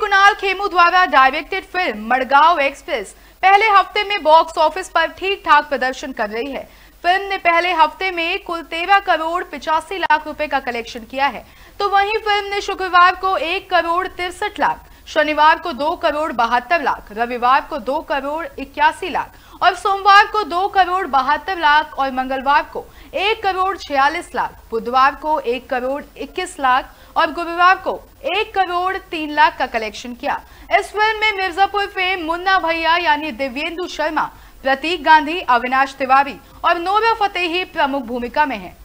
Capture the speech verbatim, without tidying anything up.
कुणाल खेमू द्वारा directed film Madgaon express पहले हफ्ते में बॉक्स ऑफिस पर ठीक ठाक प्रदर्शन कर रही है। फिल्म ने पहले हफ्ते में कुल तेरह करोड़ पिचासी लाख रुपए का कलेक्शन किया है, तो वहीं फिल्म ने शुक्रवार को एक करोड़ तिरसठ लाख, शनिवार को दो करोड़ बहत्तर लाख, रविवार को दो करोड़ इक्यासी लाख और सोमवार को दो करोड़ बहत्तर लाख और मंगलवार को एक करोड़ छियालीस लाख, बुधवार को एक करोड़ इक्कीस लाख और गुरुवार को एक करोड़ तीन लाख का कलेक्शन किया। इस फिल्म में मिर्जापुर के मुन्ना भैया यानी दिव्येन्दु शर्मा, प्रतीक गांधी, अविनाश तिवारी और नोरा फतेही प्रमुख भूमिका में हैं।